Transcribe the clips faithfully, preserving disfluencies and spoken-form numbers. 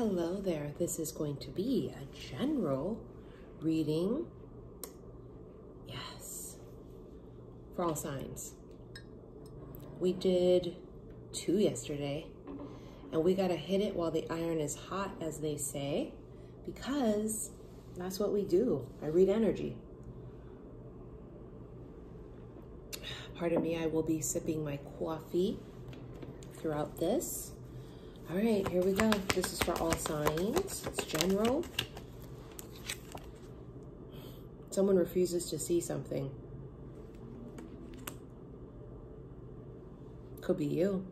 Hello there. This is going to be a general reading. Yes. For all signs. We did two yesterday. And we got to hit it while the iron is hot, as they say. Because that's what we do. I read energy. Pardon me, I will be sipping my coffee throughout this. All right, here we go. This is for all signs. It's general. Someone refuses to see something. Could be you.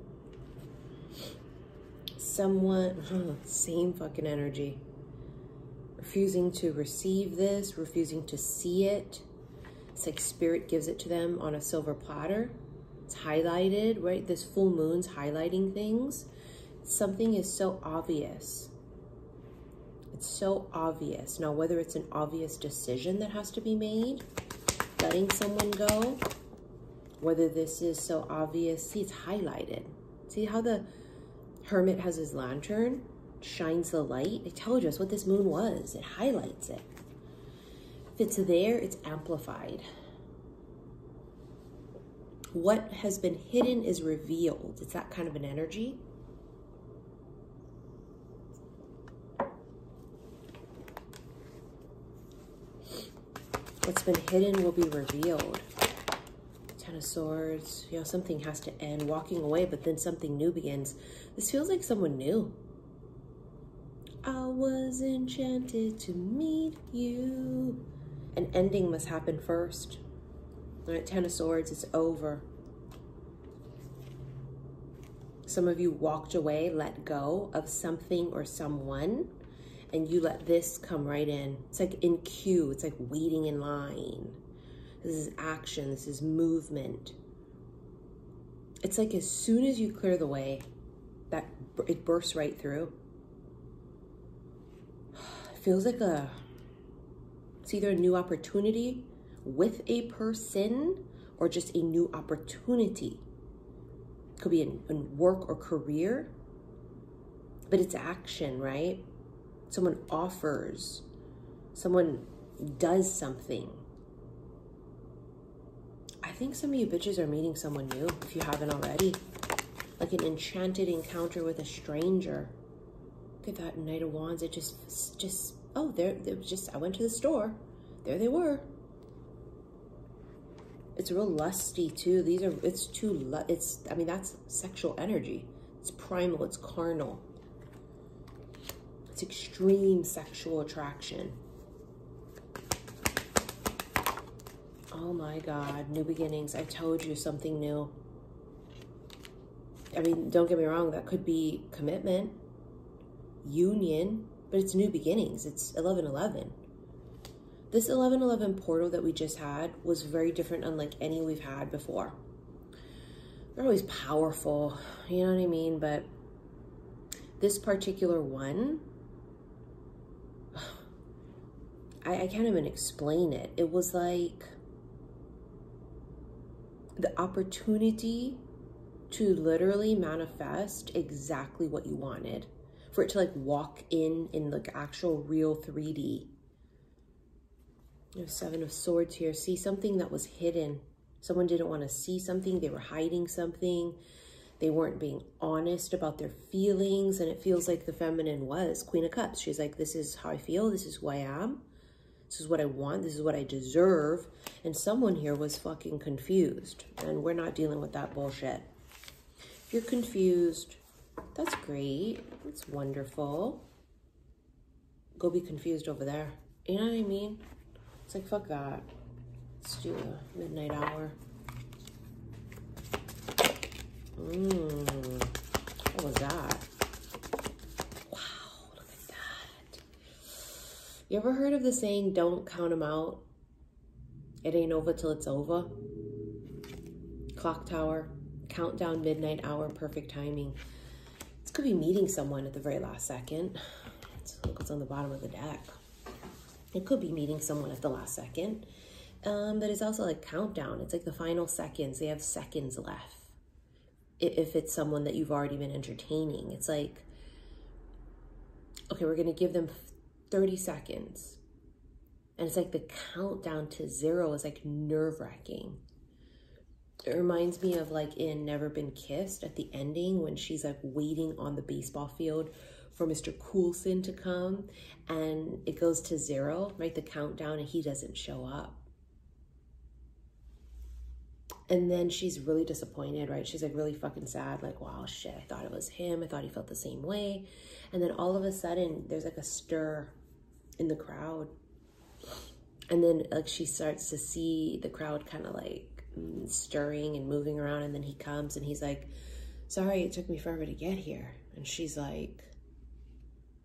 Someone, huh, same fucking energy. Refusing to receive this, refusing to see it. It's like spirit gives it to them on a silver platter. It's highlighted, right? This full moon's highlighting things. Something is so obvious. It's so obvious. Now, whether it's an obvious decision that has to be made, letting someone go, whether this is so obvious, see, it's highlighted. See how the hermit has his lantern, shines the light? It tells us what this moon was. It highlights it. If it's there, it's amplified. What has been hidden is revealed. It's that kind of an energy. What's been hidden will be revealed. Ten of Swords. You know, something has to end. Walking away, but then something new begins. This feels like someone new. I was enchanted to meet you. An ending must happen first. All right, Ten of Swords. It's over. Some of you walked away, let go of something or someone. And you let this come right in. It's like in queue. It's like waiting in line. This is action. This is movement. It's like as soon as you clear the way, that it bursts right through. It feels like a, it's either a new opportunity with a person or just a new opportunity. It could be in, in work or career, but it's action, right? Someone offers, someone does something. I think some of you bitches are meeting someone new, if you haven't already. Like an enchanted encounter with a stranger. Look at that Knight of Wands. It just, just oh, there, there was just, I went to the store. There they were. It's real lusty, too. These are, it's too, it's, I mean, that's sexual energy. It's primal, it's carnal. It's extreme sexual attraction. Oh my God, new beginnings. I told you, something new. I mean, don't get me wrong, that could be commitment, union, but it's new beginnings. It's eleven eleven. This eleven eleven portal that we just had was very different, unlike any we've had before. They're always powerful, you know what I mean? But this particular one, I can't even explain it. It was like the opportunity to literally manifest exactly what you wanted. For it to like walk in, in like actual real three D. There's Seven of Swords here. See, something that was hidden. Someone didn't want to see something. They were hiding something. They weren't being honest about their feelings. And it feels like the feminine was Queen of Cups. She's like, this is how I feel. This is who I am. This is what I want. This is what I deserve. And someone here was fucking confused. And we're not dealing with that bullshit. If you're confused, that's great. That's wonderful. Go be confused over there. You know what I mean? It's like, fuck that. Let's do a midnight hour. Mmm. What was that? You ever heard of the saying, don't count them out? It ain't over till it's over. Clock tower, countdown, midnight hour, perfect timing. This could be meeting someone at the very last second. Let's look what's on the bottom of the deck. It could be meeting someone at the last second. Um, but it's also like countdown. It's like the final seconds. They have seconds left. If it's someone that you've already been entertaining, it's like, okay, we're going to give them thirty seconds. And it's like the countdown to zero is like nerve-wracking. It reminds me of like in Never Been Kissed at the ending when she's like waiting on the baseball field for Mister Coulson to come, and it goes to zero, right? The countdown, and he doesn't show up. And then she's really disappointed, right? She's like really fucking sad, like, wow, shit, I thought it was him. I thought he felt the same way. And then all of a sudden, there's like a stir in the crowd. And then like she starts to see the crowd kind of like stirring and moving around. And then he comes and he's like, sorry, it took me forever to get here. And she's like,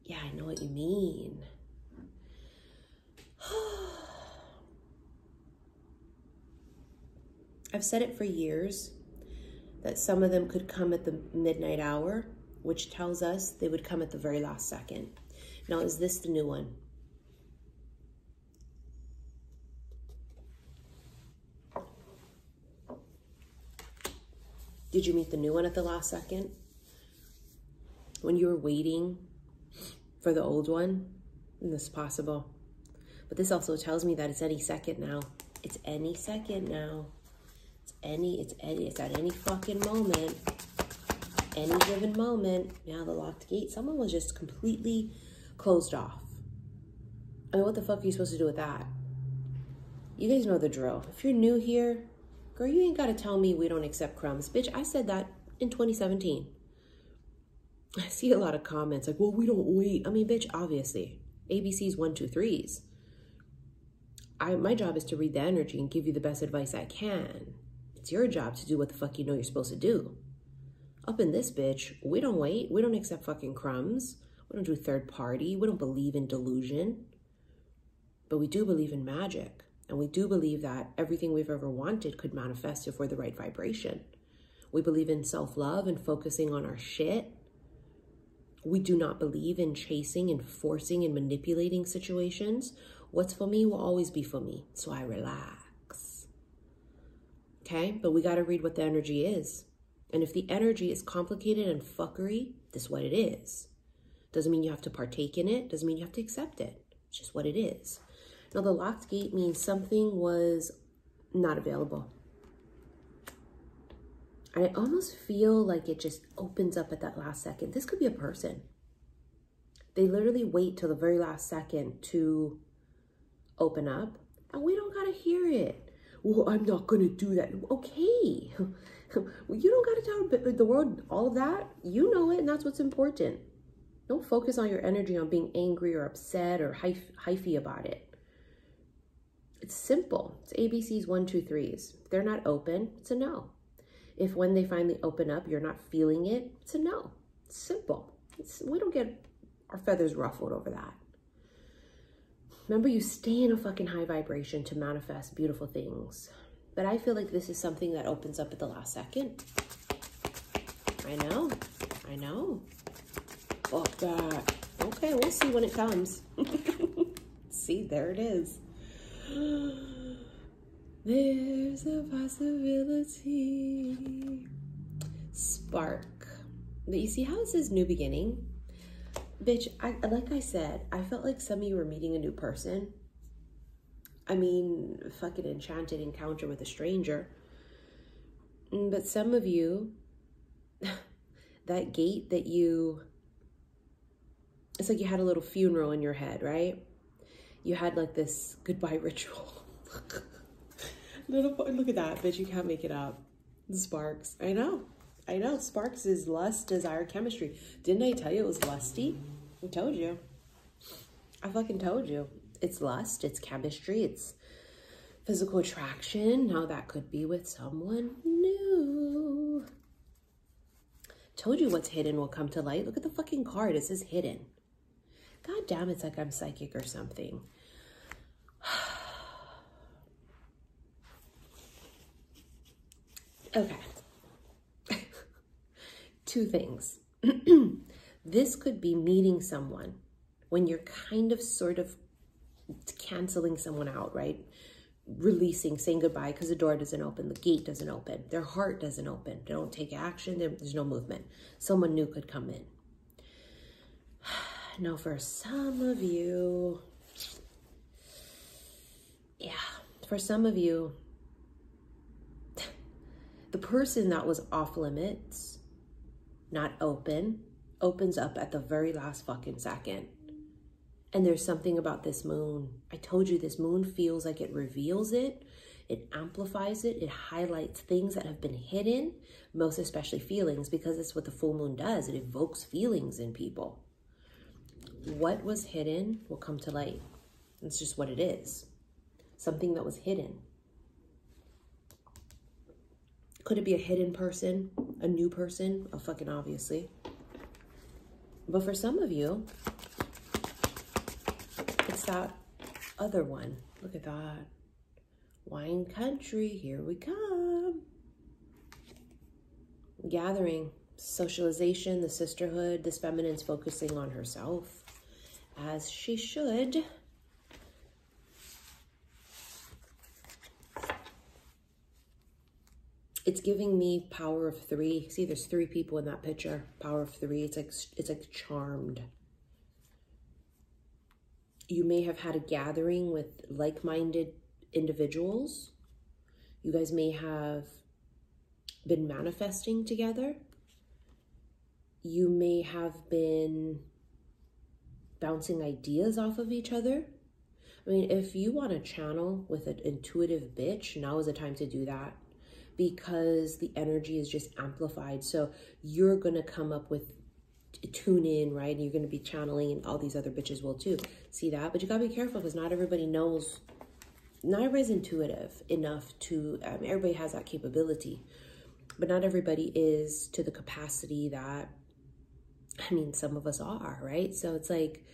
yeah, I know what you mean. I've said it for years that some of them could come at the midnight hour, which tells us they would come at the very last second. Now, is this the new one? Did you meet the new one at the last second? When you were waiting for the old one? This is possible. But this also tells me that it's any second now. It's any second now. It's any, it's any, it's at any fucking moment. Any given moment. Now the locked gate. Someone was just completely closed off. I mean, what the fuck are you supposed to do with that? You guys know the drill. If you're new here, girl, you ain't got to tell me we don't accept crumbs. Bitch, I said that in twenty seventeen. I see a lot of comments like, well, we don't wait. I mean, bitch, obviously. A B Cs, one, two, threes. I, my job is to read the energy and give you the best advice I can. It's your job to do what the fuck you know you're supposed to do. Up in this bitch, we don't wait. We don't accept fucking crumbs. We don't do third party. We don't believe in delusion. But we do believe in magic. And we do believe that everything we've ever wanted could manifest if we're the right vibration. We believe in self-love and focusing on our shit. We do not believe in chasing and forcing and manipulating situations. What's for me will always be for me. So I relax. Okay? But we got to read what the energy is. And if the energy is complicated and fuckery, that's what it is. Doesn't mean you have to partake in it. Doesn't mean you have to accept it. It's just what it is. Now, the locked gate means something was not available. I almost feel like it just opens up at that last second. This could be a person. They literally wait till the very last second to open up, and we don't got to hear it. Well, I'm not going to do that. Okay. Well, you don't got to tell the world all of that. You know it, and that's what's important. Don't focus on your energy on being angry or upset or hyphy about it. It's simple. It's A B Cs, one, two, threes. If they're not open, it's a no. If when they finally open up, you're not feeling it, it's a no. It's simple. It's, we don't get our feathers ruffled over that. Remember, you stay in a fucking high vibration to manifest beautiful things. But I feel like this is something that opens up at the last second. I know. I know. Oh, God. Okay, we'll see when it comes. See, there it is. There's a possibility. Spark. But you see how this is new beginning? Bitch, I, like I said, I felt like some of you were meeting a new person. I mean, fucking enchanted encounter with a stranger. But some of you, that gate that you, it's like you had a little funeral in your head, right? You had like this goodbye ritual. Little, look at that, bitch. You can't make it up. Sparks. I know. I know. Sparks is lust, desire, chemistry. Didn't I tell you it was lusty? I told you. I fucking told you. It's lust. It's chemistry. It's physical attraction. Now that could be with someone new. Told you what's hidden will come to light. Look at the fucking card. It says hidden. God damn, it's like I'm psychic or something. Okay. Two things. This could be meeting someone when you're kind of sort of canceling someone out, right? Releasing, saying goodbye because the door doesn't open, the gate doesn't open, their heart doesn't open, they don't take action, there's no movement. Someone new could come in. I know for some of you, yeah, for some of you, the person that was off limits, not open, opens up at the very last fucking second. And there's something about this moon. I told you this moon feels like it reveals it. It amplifies it. It highlights things that have been hidden, most especially feelings, because it's what the full moon does. It evokes feelings in people. What was hidden will come to light. It's just what it is. Something that was hidden. Could it be a hidden person, a new person? Oh, fucking obviously. But for some of you, it's that other one. Look at that. Wine country, here we come. Gathering, socialization, the sisterhood. This feminine's focusing on herself, as she should. It's giving me power of three. See, there's three people in that picture. Power of three. It's like it's like Charmed. You may have had a gathering with like-minded individuals. You guys may have been manifesting together. You may have been bouncing ideas off of each other. I mean, if you want to channel with an intuitive bitch, now is the time to do that, because the energy is just amplified. So you're going to come up with, tune in, right? And you're going to be channeling, and all these other bitches will too. See that? But you got to be careful, because not everybody knows, not everybody's intuitive enough to, um, everybody has that capability, but not everybody is to the capacity that, I mean, some of us are, right? So it's like,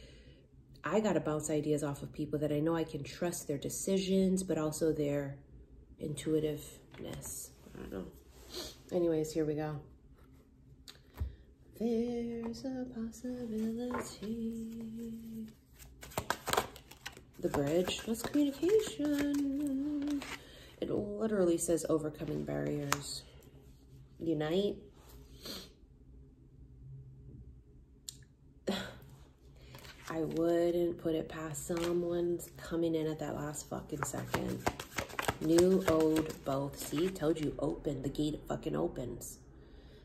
I got to bounce ideas off of people that I know I can trust their decisions, but also their intuitiveness. I don't know. Anyways, here we go. There's a possibility. The bridge. What's communication? It literally says overcoming barriers. Unite. I wouldn't put it past someone's coming in at that last fucking second. New, old, both. See, told you, open. The gate fucking opens.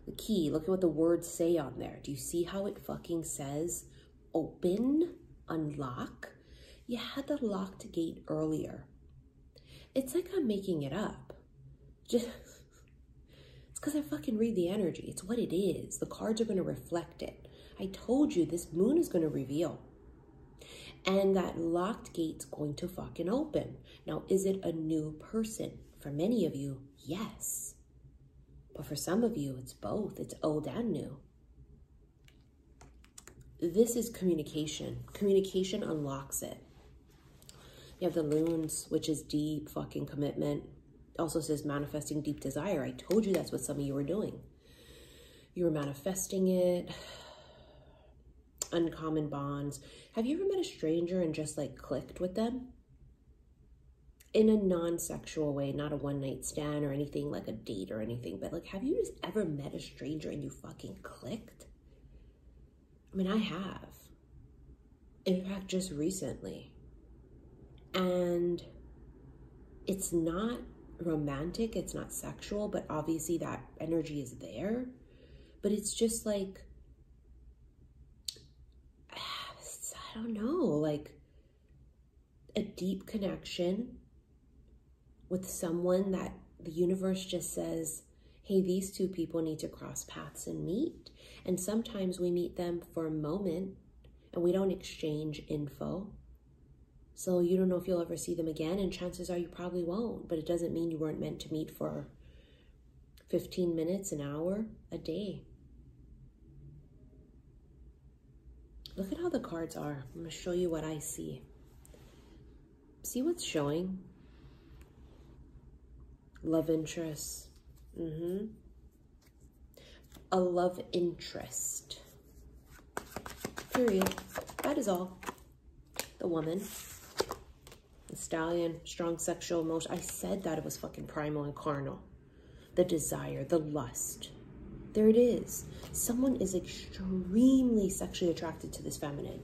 The key. Look at what the words say on there. Do you see how it fucking says open, unlock? You had the locked gate earlier. It's like I'm making it up. Just it's because I fucking read the energy. It's what it is. The cards are going to reflect it. I told you this moon is going to reveal. And that locked gate's going to fucking open. Now, is it a new person? For many of you, yes. But for some of you, it's both. It's old and new. This is communication. Communication unlocks it. You have the loons, which is deep fucking commitment. Also says manifesting deep desire. I told you that's what some of you were doing. You were manifesting it. Uncommon bonds. Have you ever met a stranger and just like clicked with them? In a non-sexual way, not a one-night stand or anything like a date or anything, but like, have you just ever met a stranger and you fucking clicked? I mean, I have. In fact, just recently. And it's not romantic, it's not sexual, but obviously that energy is there. But it's just like, I don't know, like a deep connection with someone that the universe just says, hey, these two people need to cross paths and meet. And sometimes we meet them for a moment and we don't exchange info. So you don't know if you'll ever see them again, and chances are you probably won't, but it doesn't mean you weren't meant to meet for fifteen minutes, an hour, a day. Look at how the cards are. I'm going to show you what I see. See what's showing? Love interest. Mm-hmm. A love interest. Period. That is all. The woman. The stallion. Strong sexual emotion. I said that it was fucking primal and carnal. The desire. The lust. There it is. Someone is extremely sexually attracted to this feminine.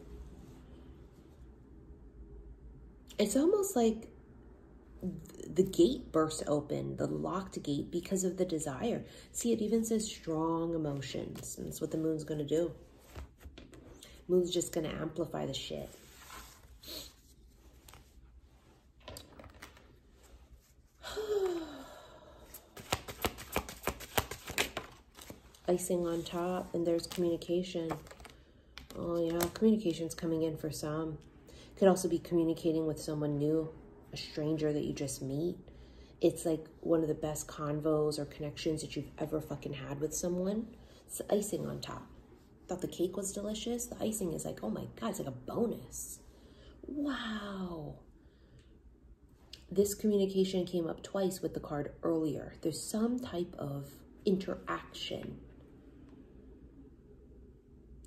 It's almost like the gate burst open, the locked gate, because of the desire. See, it even says strong emotions. And that's what the moon's going to do. Moon's just going to amplify the shit. Icing on top, and there's communication. Oh yeah, communication's coming in for some. Could also be communicating with someone new, a stranger that you just meet. It's like one of the best convos or connections that you've ever fucking had with someone. It's icing on top. Thought the cake was delicious. The icing is like, oh my God, it's like a bonus. Wow. This communication came up twice with the card earlier. There's some type of interaction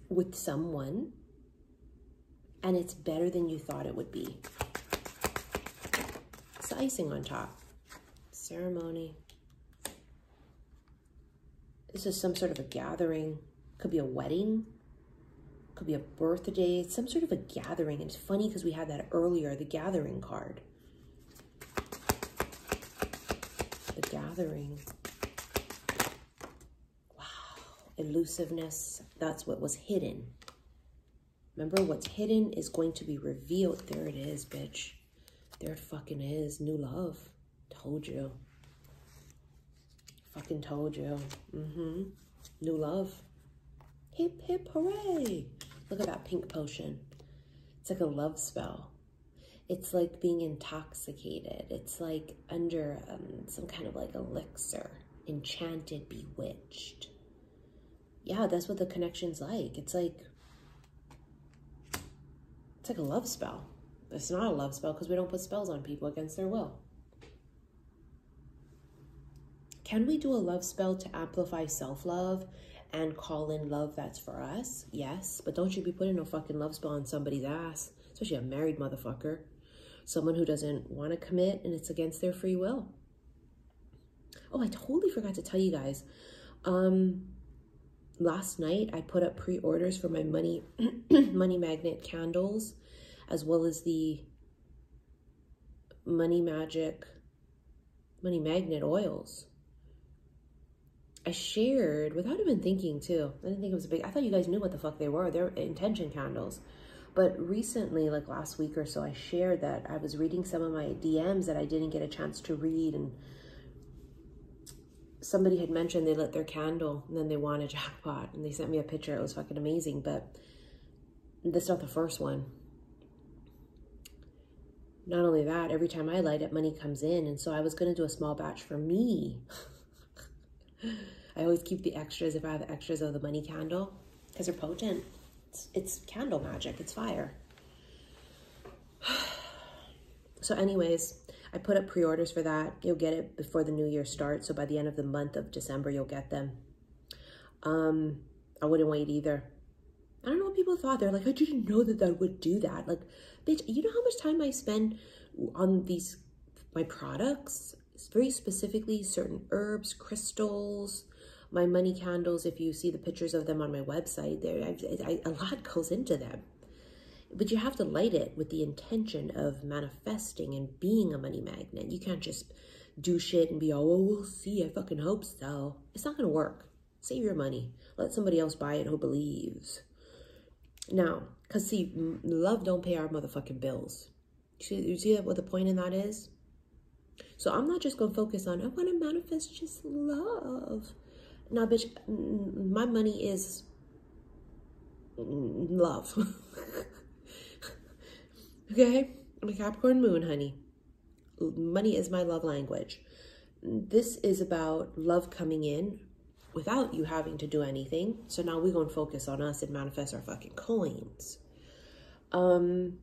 with someone, and it's better than you thought it would be. It's the icing on top. Ceremony. This is some sort of a gathering. Could be a wedding, could be a birthday. It's some sort of a gathering. And it's funny because we had that earlier, the gathering card. The gathering. Elusiveness, that's what was hidden. Remember, what's hidden is going to be revealed. There it is, bitch. There it fucking is. New love. Told you. Fucking told you. Mm-hmm. New love. Hip, hip, hooray. Look at that pink potion. It's like a love spell. It's like being intoxicated. It's like under um, some kind of like elixir. Enchanted, bewitched. Yeah, that's what the connection's like. It's like, it's like a love spell. It's not a love spell because we don't put spells on people against their will. Can we do a love spell to amplify self-love and call in love that's for us? Yes, but don't you be putting no fucking love spell on somebody's ass, especially a married motherfucker, someone who doesn't want to commit and it's against their free will. Oh, I totally forgot to tell you guys. Um... Last night, I put up pre-orders for my money money magnet candles, as well as the money magic, money magnet oils. I shared, without even thinking too, I didn't think it was a big, I thought you guys knew what the fuck they were. They're intention candles. But recently, like last week or so, I shared that I was reading some of my D Ms that I didn't get a chance to read, and somebody had mentioned they lit their candle and then they won a jackpot and they sent me a picture. It was fucking amazing, but that's not the first one. Not only that, every time I light it, money comes in. And so I was going to do a small batch for me. I always keep the extras if I have extras of the money candle because they're potent. It's, it's candle magic. It's fire. So anyways, I put up pre-orders for that. You'll get it before the new year starts. So by the end of the month of December, you'll get them. Um, I wouldn't wait either. I don't know what people thought. They're like, I didn't know that I would do that. Like, bitch, you know how much time I spend on these, my products? Very specifically, certain herbs, crystals, my money candles. If you see the pictures of them on my website, there, I, I, a lot goes into them. But you have to light it with the intention of manifesting and being a money magnet. You can't just do shit and be all, oh, we'll see. I fucking hope so. It's not going to work. Save your money. Let somebody else buy it who believes. Now, because see, love don't pay our motherfucking bills. You see, you see what the point in that is? So I'm not just going to focus on, I want to manifest just love. Now, bitch, my money is love. Okay, I'm a Capricorn moon, honey. Money is my love language. This is about love coming in without you having to do anything. So now we're going to focus on us and manifest our fucking coins. Um,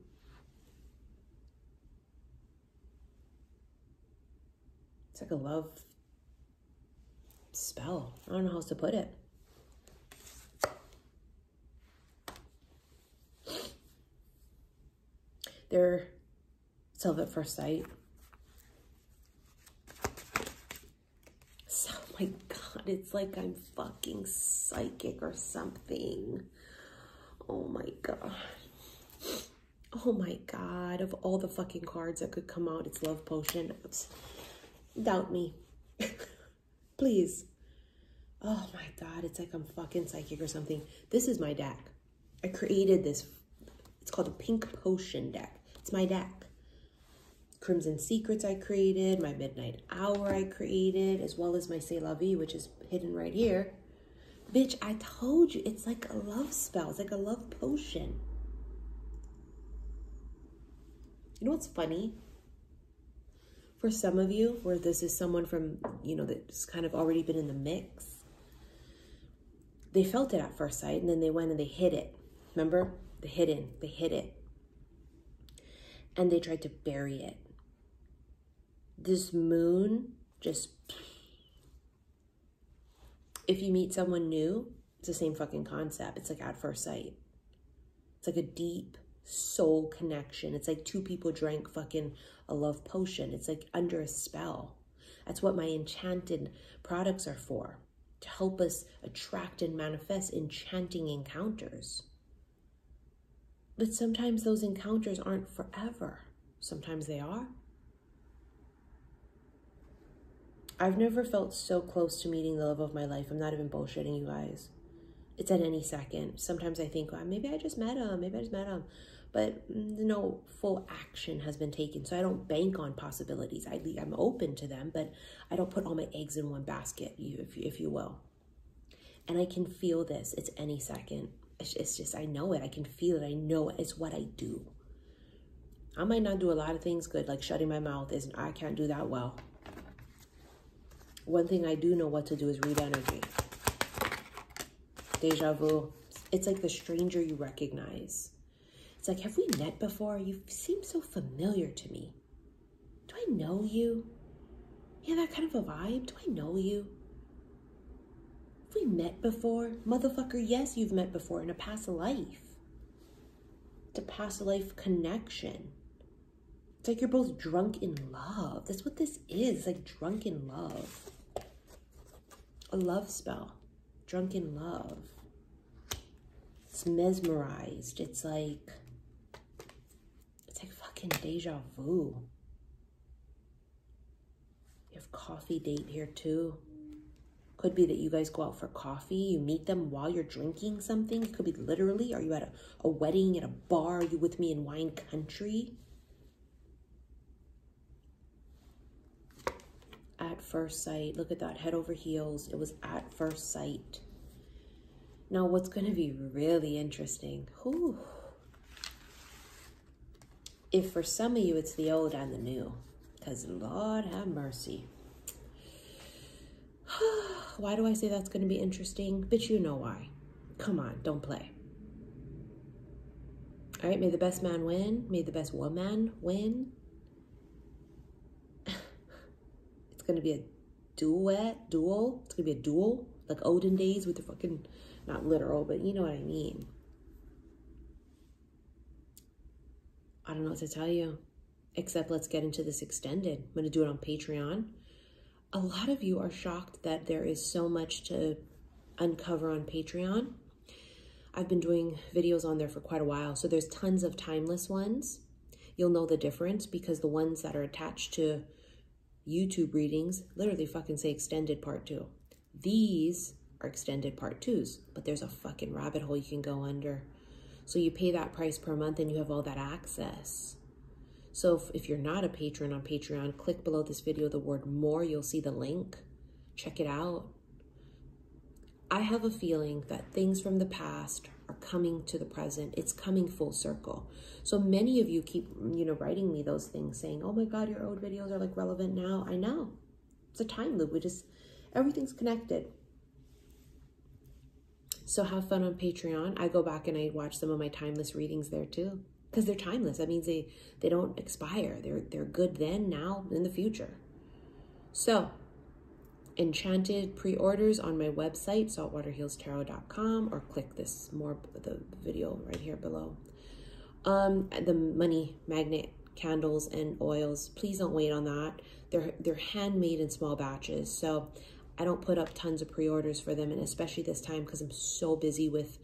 it's like a love spell. I don't know how else to put it. They're self at first sight. So, oh my God. God, it's like I'm fucking psychic or something. Oh my God. Oh my God. Of all the fucking cards that could come out, it's Love Potion. It's, doubt me. Please. Oh my God. It's like I'm fucking psychic or something. This is my deck. I created this. It's called a Pink Potion deck. It's my deck. Crimson Secrets I created, my Midnight Hour I created, as well as my C'est La Vie, which is hidden right here. Bitch, I told you, it's like a love spell. It's like a love potion. You know what's funny? For some of you, where this is someone from, you know, that's kind of already been in the mix, they felt it at first sight, and then they went and they hid it. Remember? They hid it. They hid it. And they tried to bury it. This moon just... If you meet someone new, it's the same fucking concept. It's like at first sight. It's like a deep soul connection. It's like two people drank fucking a love potion. It's like under a spell. That's what my enchanted products are for. To help us attract and manifest enchanting encounters. But sometimes those encounters aren't forever. Sometimes they are. I've never felt so close to meeting the love of my life. I'm not even bullshitting you guys. It's at any second. Sometimes I think, well, maybe I just met him. Maybe I just met him. But no full action has been taken. So I don't bank on possibilities. I, I'm open to them, but I don't put all my eggs in one basket, if, if you will. And I can feel this. It's any second. It's just, I know it. I can feel it. I know it. It's what I do. I might not do a lot of things good, like shutting my mouth. Isn't, I can't do that well. One thing I do know what to do is read energy. Deja vu. It's like the stranger you recognize. It's like, have we met before? You seem so familiar to me. Do I know you? Yeah, that kind of a vibe. Do I know you? Have we met before? Motherfucker, yes, you've met before in a past life. It's a past life connection. It's like you're both drunk in love. That's what this is, like drunk in love. A love spell. Drunk in love. It's mesmerized. It's like... It's like fucking deja vu. You have coffee date here too. Could be that you guys go out for coffee. You meet them while you're drinking something. It could be literally. Are you at a, a wedding, at a bar? Are you with me in wine country? At first sight. Look at that. Head over heels. It was at first sight. Now what's going to be really interesting. Whew. If for some of you it's the old and the new. Because Lord have mercy. Why do I say that's going to be interesting? But you know why. Come on, don't play. All right, may the best man win. May the best woman win. It's going to be a duet, duel. It's going to be a duel, like olden days with the fucking... Not literal, but you know what I mean. I don't know what to tell you, except let's get into this extended. I'm going to do it on Patreon. A lot of you are shocked that there is so much to uncover on Patreon. I've been doing videos on there for quite a while, so there's tons of timeless ones. You'll know the difference because the ones that are attached to YouTube readings literally fucking say extended part two. These... are extended part twos, but there's a fucking rabbit hole you can go under. So you pay that price per month and you have all that access. So if, if you're not a patron on Patreon, click below this video, the word more, you'll see the link. Check it out. I have a feeling that things from the past are coming to the present. It's coming full circle. So many of you keep, you know, writing me those things saying, oh my God, your old videos are like relevant now. I know. It's a time loop. We just, everything's connected. So have fun on Patreon. I go back and I watch some of my timeless readings there too. Because they're timeless. That means they, they don't expire. They're, they're good then, now, in the future. So, enchanted pre-orders on my website, saltwater heals tarot dot com, or click this more the video right here below. Um, the money magnet candles and oils, please don't wait on that. They're, they're handmade in small batches. So I don't put up tons of pre-orders for them, and especially this time because I'm so busy with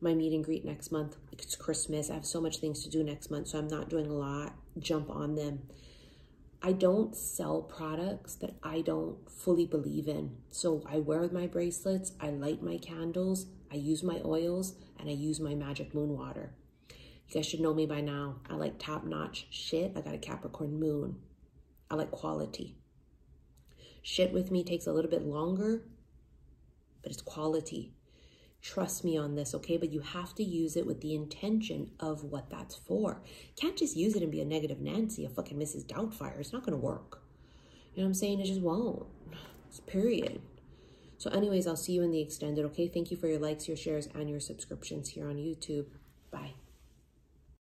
my meet and greet next month. It's Christmas. I have so much things to do next month, so I'm not doing a lot. Jump on them. I don't sell products that I don't fully believe in. So I wear my bracelets, I light my candles, I use my oils, and I use my magic moon water. You guys should know me by now. I like top-notch shit. I got a Capricorn moon. I like quality. Shit with me takes a little bit longer, but it's quality. Trust me on this, okay? But you have to use it with the intention of what that's for. Can't just use it and be a negative Nancy, a fucking Missus Doubtfire. It's not going to work. You know what I'm saying? It just won't. It's period. So anyways, I'll see you in the extended, okay? Thank you for your likes, your shares, and your subscriptions here on YouTube. Bye.